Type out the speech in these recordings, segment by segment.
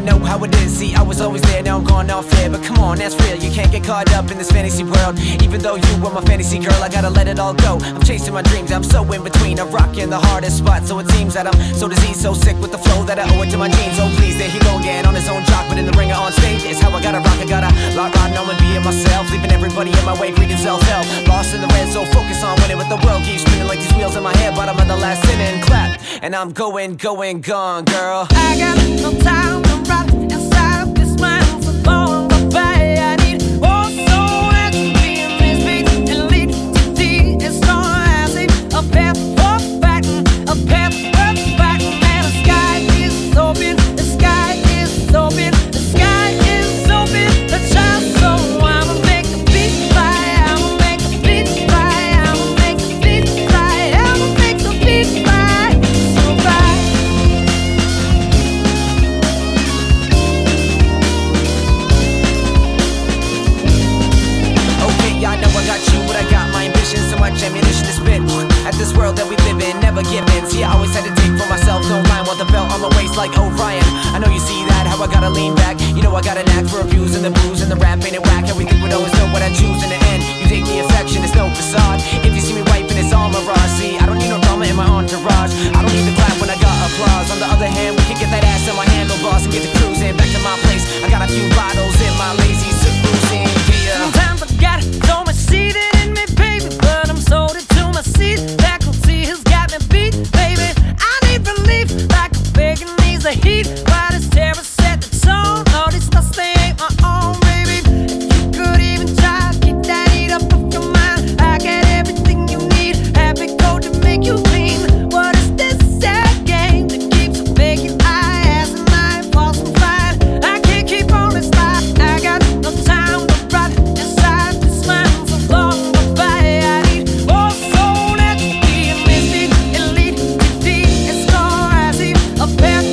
I know how it is, see, I was always there, now I'm gone off air. But come on, that's real, you can't get caught up in this fantasy world. Even though you were my fantasy girl, I gotta let it all go. I'm chasing my dreams, I'm so in between, I'm rocking the hardest spot. So it seems that I'm so diseased, so sick with the flow, that I owe it to my jeans. Oh please, there he go again, on his own jock, but in the ring or on stage, it's how I gotta rock. I gotta lot riding on and being myself, leaving everybody in my way, breathing self-help. Lost in the red, so focus on winning with the world. Keep spinning like these wheels in my head, but I'm at the last inning. Clap, and I'm going, going, gone, girl. I got no time to rock inside of this mind, so long. Like Orion, I know you see that, how I gotta lean back. You know I got a knack for abusing the booze and the rap ain't it whack. Everything would always know what I choose in the end. You take the affection, it's no facade. If you see me wiping, it's all mirage. See, I don't need no drama in my entourage. I don't need to clap when I got applause. On the other hand, we can get that ass in my handlebars and get the cruising back to my place. I got a few bottles in my lazy seducing gear. Sometimes I got so much seated in me, baby, but I'm sold into my seat. Faculty has got me beat, baby. I need relief, like a begging. The heat, but it's terror, set the tone. No, this must stay my own, baby. If you could even try, keep that heat up off your mind. I got everything you need, happy gold to make you clean. What is this sad game that keeps making my ass and my false and fine? I can't keep on this lie. I got no time to rot inside this mind, so long goodbye. I need more soul that can be a mystic, elite, defeat, and score. I see a path.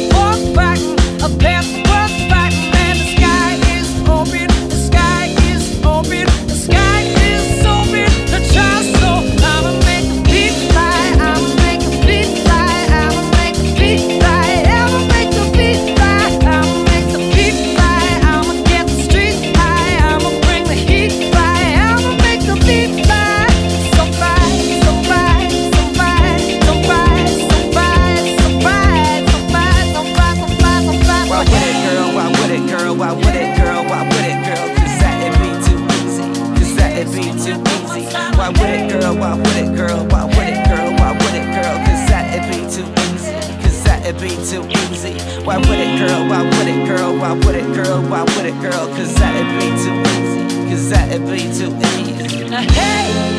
Why would it, girl? Why would it, girl? Why would it, girl? Why would it, girl? Cause that'd be too easy. Cause that'd be too easy. Why would it, girl? Why would it, girl? Why would it, girl? Why would it, girl? Cause that'd be too easy. Cause that'd be too easy. Now, hey,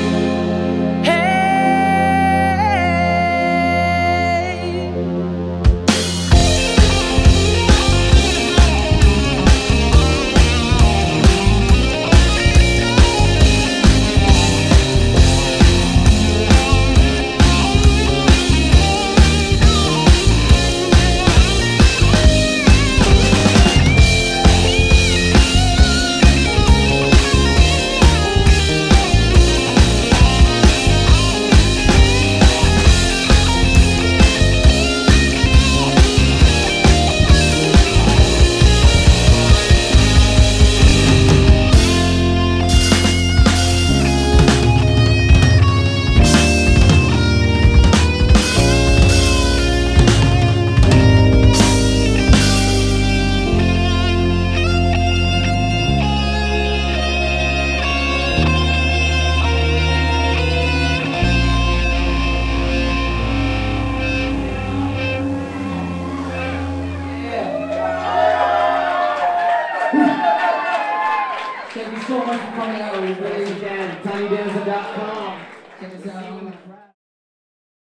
thank you so much for coming out. We really enjoyed Tiny Danza.